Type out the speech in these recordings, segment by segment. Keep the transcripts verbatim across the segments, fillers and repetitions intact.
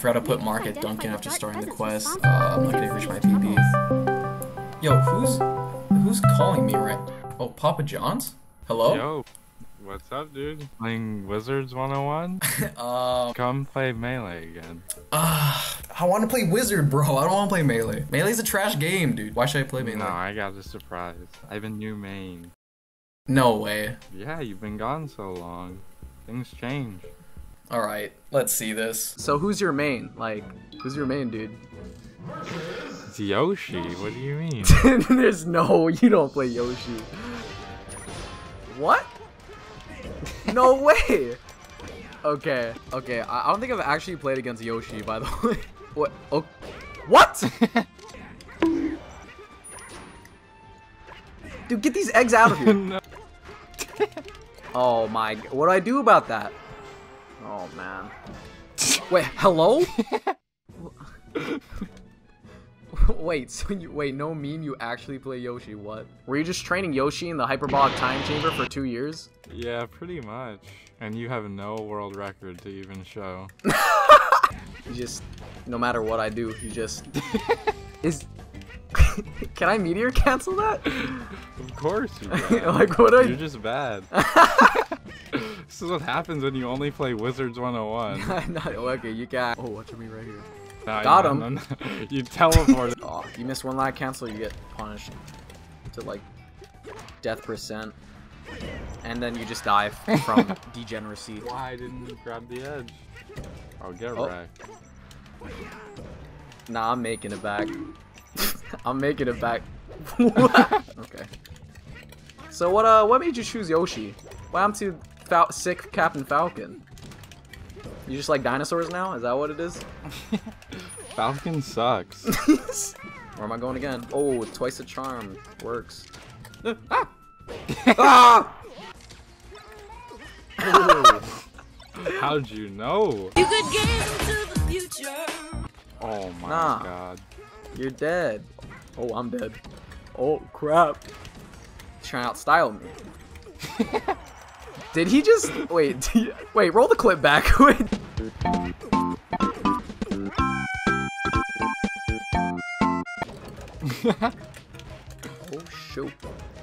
forgot to put Mark at Duncan after starting the quest. Uh, I'm not gonna reach my P B. Yo, who's who's calling me right? Oh, PapaJohns? Hello? Yo, what's up, dude? Playing Wizards one oh one? um, Come play Melee again. Ah, uh, I want to play Wizard, bro. I don't want to play Melee. Melee's a trash game, dude. Why should I play Melee? No, I got a surprise. I have a new main. No way. Yeah, you've been gone so long. Things change. All right, let's see this. So who's your main? Like, who's your main, dude? It's Yoshi. What do you mean? There's no, you don't play Yoshi. What? No way! Okay, okay, I, I don't think I've actually played against Yoshi, by the way. What? Oh, what? Dude, get these eggs out of here. No. Oh my, what do I do about that? Oh man. Wait, hello? Wait, so you, wait, no meme, you actually play Yoshi, what? Were you just training Yoshi in the hyperbolic time chamber for two years? Yeah, pretty much. And you have no world record to even show. You just, no matter what I do, you just... Is... Can I meteor cancel that? Of course you can. Like, what are you? You're just bad. This is what happens when you only play Wizards one oh one. Not, okay, you got... Oh, watch me right here. Nah, got him. No, no, no. You teleported. Oh, you miss one lag cancel, you get punished to like death percent, and then you just die from degeneracy. Why didn't you grab the edge? I'll get oh. wrecked. Nah, I'm making it back. I'm making it back. Okay. So what? Uh, what made you choose Yoshi? Why I'm too fal sick, Captain Falcon. You just like dinosaurs now? Is that what it is? Falcon sucks. Where am I going again? Oh, twice a charm. Works. Ah! Ah! How'd you know? You could get into the future. Oh my nah. god. You're dead. Oh, I'm dead. Oh, crap. Trying to outstyle me. Did he just... Wait, he, wait, roll the clip back. Wait. Oh, shoot.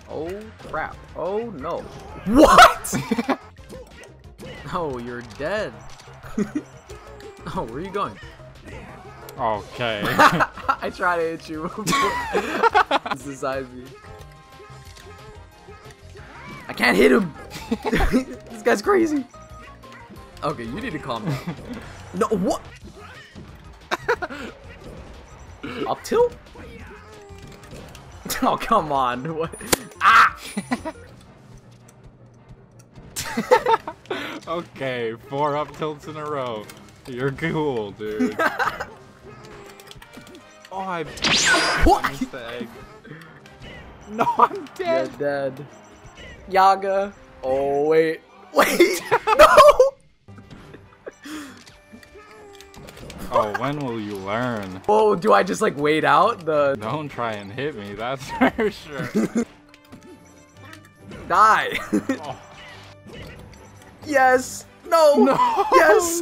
Oh, crap. Oh, no. What? Oh, you're dead. Oh, where are you going? Okay. I tried to hit you. This is size me. I can't hit him. This guy's crazy. Okay, you need to calm down. No, what? Up tilt? Oh, come on. What? Ah! Okay, four up tilts in a row. You're cool, dude. Oh, I... What? I missed the egg. No, I'm dead. You're dead. Yaga. Oh, wait. Wait! No! Oh, when will you learn? Oh, do I just, like, wait out the... Don't try and hit me, that's for sure. Die! Oh. Yes! No! No! Yes!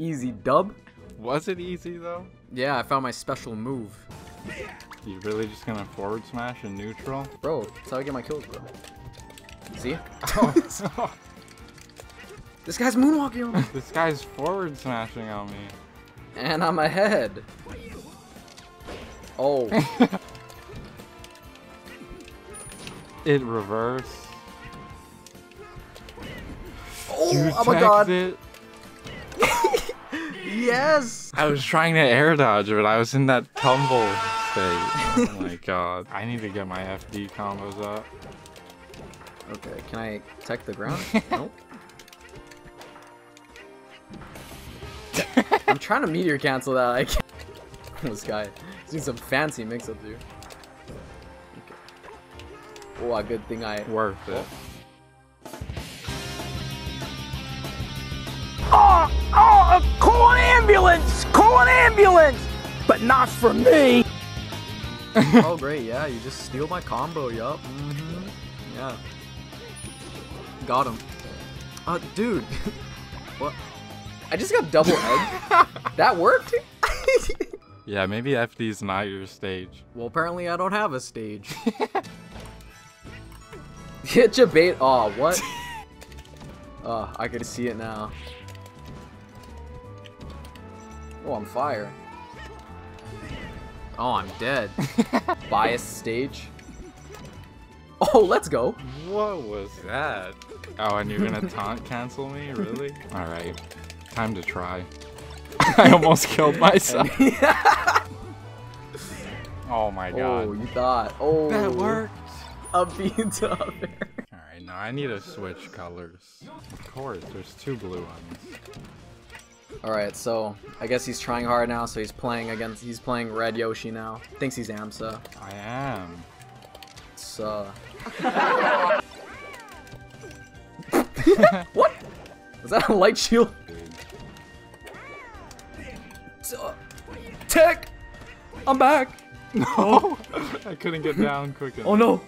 Easy dub. Was it easy, though? Yeah, I found my special move. You really just gonna forward smash in neutral? Bro, that's how I get my kills, bro. See? Oh. This guy's moonwalking on me. This guy's forward smashing on me. And I'm ahead. Oh. It reverse. Oh, you oh my god. It. Yes. I was trying to air dodge, but I was in that tumble state. Oh my god. I need to get my F D combos up. Okay, can I tech the ground? Nope. I'm trying to meteor cancel that. I can't. This guy. He's doing some fancy mix up, dude. Okay. Oh, a good thing I. Worth it. Oh, oh, call an ambulance! Call an ambulance! But not for me! Oh, great, yeah, you just steal my combo, yup. Mm-hmm. Yeah. Got him. Uh, dude. What? I just got double egg. That worked? Yeah, maybe F D's not your stage. Well, apparently I don't have a stage. Hit your bait. Aw, what? Oh, I could see it now. Oh, I'm fire. Oh, I'm dead. Bias stage. Oh, let's go. What was that? Oh, and you're gonna taunt cancel me? Really? All right, time to try. I almost killed myself. Oh my god. Oh, you thought. Oh. That worked. Up the top air. All right, now I need to switch colors. Of course, there's two blue ones. All right, so I guess he's trying hard now. So he's playing against. He's playing red Yoshi now. Thinks he's AMSA. I am. So. What? Is that a light shield? So, tech. I'm back. No, I couldn't get down quick enough. Oh no.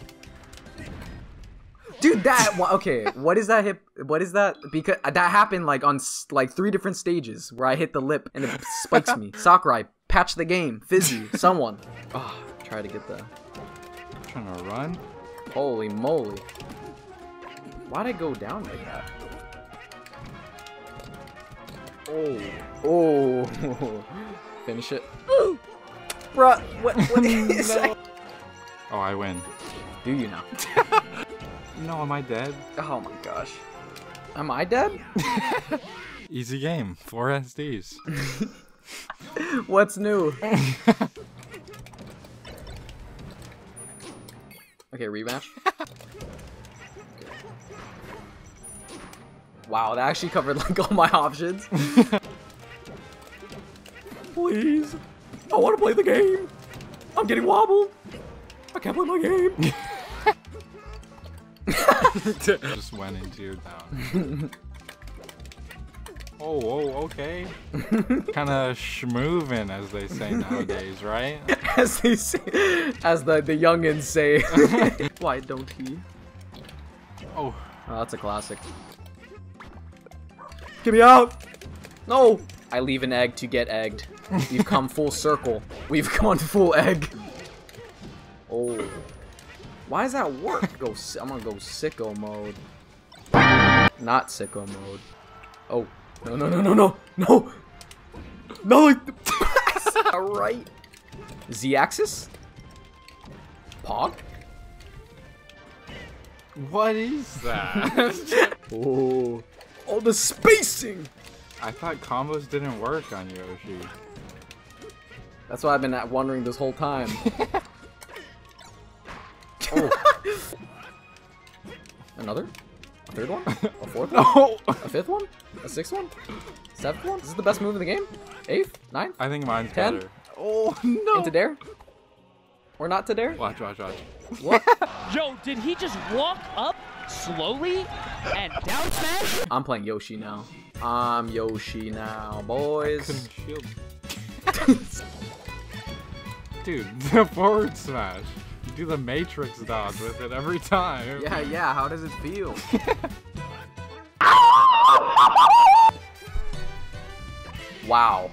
Dude, that okay. What is that hip? What is that? Because that happened like on like three different stages where I hit the lip and it spikes me. Sakurai, patch the game. Fizzy, someone. Oh, try to get the. I'm trying to run. Holy moly! Why'd I go down like that? Oh, oh! Finish it. Ooh. Bruh, what? What is that? Oh, I win. Do you now? No, am I dead? Oh my gosh. Am I dead? Easy game. Four S Ds. What's new? Okay, rematch. Wow, that actually covered like all my options. Please. I want to play the game. I'm getting wobbled. I can't play my game. Just went into your town. Oh, oh, okay. Kind of schmoovin', as they say nowadays, right? As they say, as the the youngins say. Why don't he? Oh. Oh, that's a classic. Get me out! No. I leave an egg to get egged. We've come full circle. We've gone full egg. Oh. Why does that work? Go, I'm gonna go sicko mode. Not sicko mode. Oh. No, no, no, no, no. No. No. Alright. Z-axis? Pog? What is that? Oh. Oh, the spacing. I thought combos didn't work on Yoshi. That's why I've been wondering this whole time. Oh. Another? A third one? A fourth one? No. A fifth one? A sixth one? Seventh one? Is this the best move in the game? Eighth? Ninth? I think mine's ten? Better. Oh no! Into dare? Or not to dare? Watch, watch, watch. What? Yo, did he just walk up slowly and down smash? I'm playing Yoshi now. I'm Yoshi now, boys. Dude, the forward smash. Do the Matrix dodge with it every time. Yeah, yeah, how does it feel? Wow.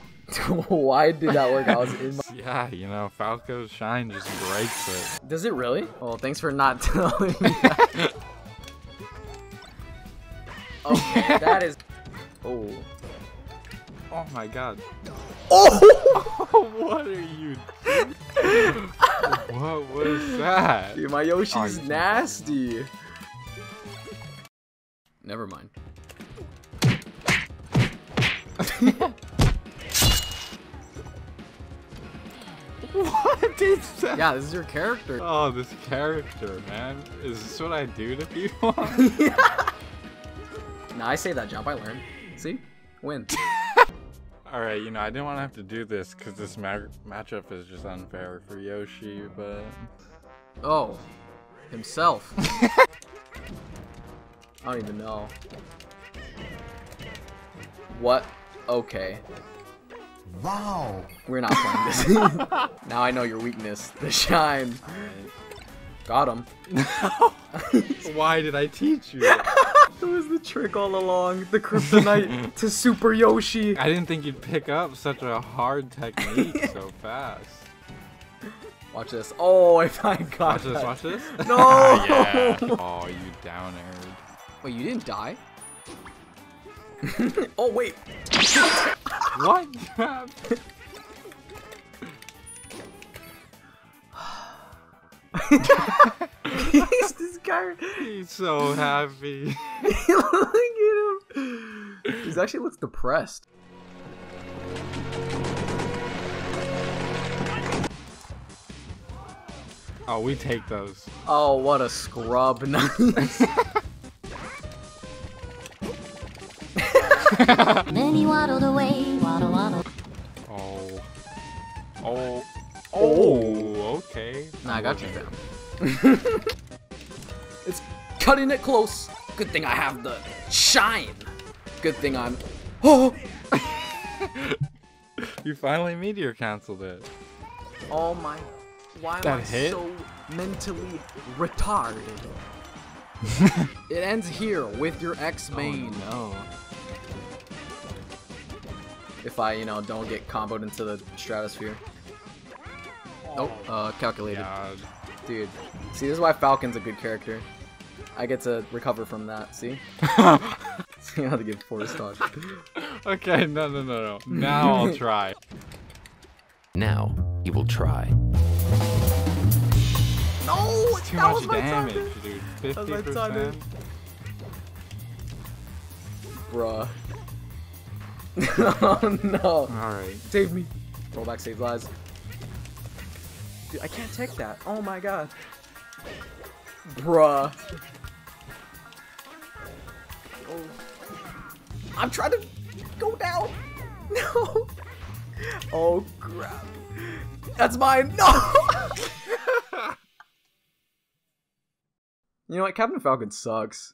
Why did that work? I was in my yeah, you know, Falco's shine just breaks it. Does it really? Oh, thanks for not telling me that. Okay, that is... Oh. Oh my god. Oh! Oh, what are you doing? What was that? Dude, my Yoshi's oh, nasty. Never mind. What is that? Yeah, this is your character. Oh, this character, man. Is this what I do to people? Yeah. Nah, I say that jump, I learned. See? Win. Alright, you know, I didn't want to have to do this because this ma matchup is just unfair for Yoshi, but... Oh. Himself. I don't even know. What? Okay. Wow. We're not playing this. Now I know your weakness. The shine. All right. Got him. Why did I teach you that? That was the trick all along, the kryptonite to Super Yoshi. I didn't think you'd pick up such a hard technique so fast. Watch this. Oh, if I got Watch that. this, watch this. No! Yeah. Oh, you down-aired. Wait, you didn't die? Oh, wait. What happened? He's this guy. He's so happy. Look at him. He actually looks depressed. Oh, we take those. Oh, what a scrub. Nice. Then he waddled away. Waddle, waddle. Oh. Oh. Oh, okay. Nah, I got okay. you, fam. It's cutting it close. Good thing I have the shine. Good thing I'm... Oh! You finally meteor canceled it. Oh my... Why that am I hit? so mentally retarded? It ends here with your X-Main. Oh, no. If I, you know, don't get comboed into the stratosphere. Oh, uh, calculated. God. Dude, see, this is why Falcon's a good character. I get to recover from that, see? See how to get forced on. Okay, no, no, no, no. Now I'll try. Now, he will try. No! It's too that much was my damage, time dude. fifty percent. Bruh. Oh, no. Alright. Save me. Rollback save lives. Dude, I can't take that. Oh my god. Bruh. Oh. I'm trying to go down. No. Oh crap. That's mine. No. You know what? Captain Falcon sucks.